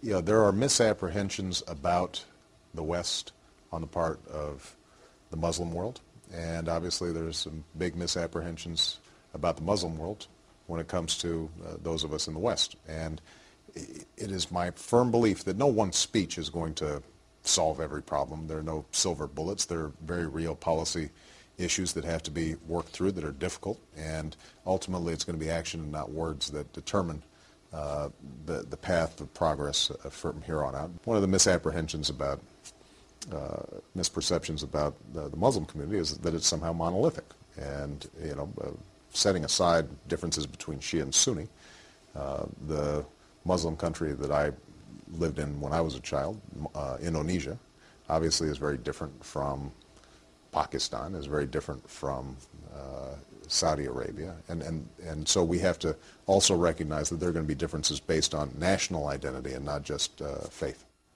Yeah, there are misapprehensions about the West on the part of the Muslim world, and obviously there's some big misapprehensions about the Muslim world when it comes to those of us in the West. And it is my firm belief that no one speech is going to solve every problem. There are no silver bullets. There are very real policy issues that have to be worked through that are difficult, and ultimately it's going to be action and not words that determine the path of progress from here on out. One of the misapprehensions about, misperceptions about the Muslim community is that it's somehow monolithic. And, you know, setting aside differences between Shia and Sunni, the Muslim country that I lived in when I was a child, Indonesia, obviously is very different from Pakistan, is very different from Saudi Arabia, and so we have to also recognize that there are going to be differences based on national identity and not just faith.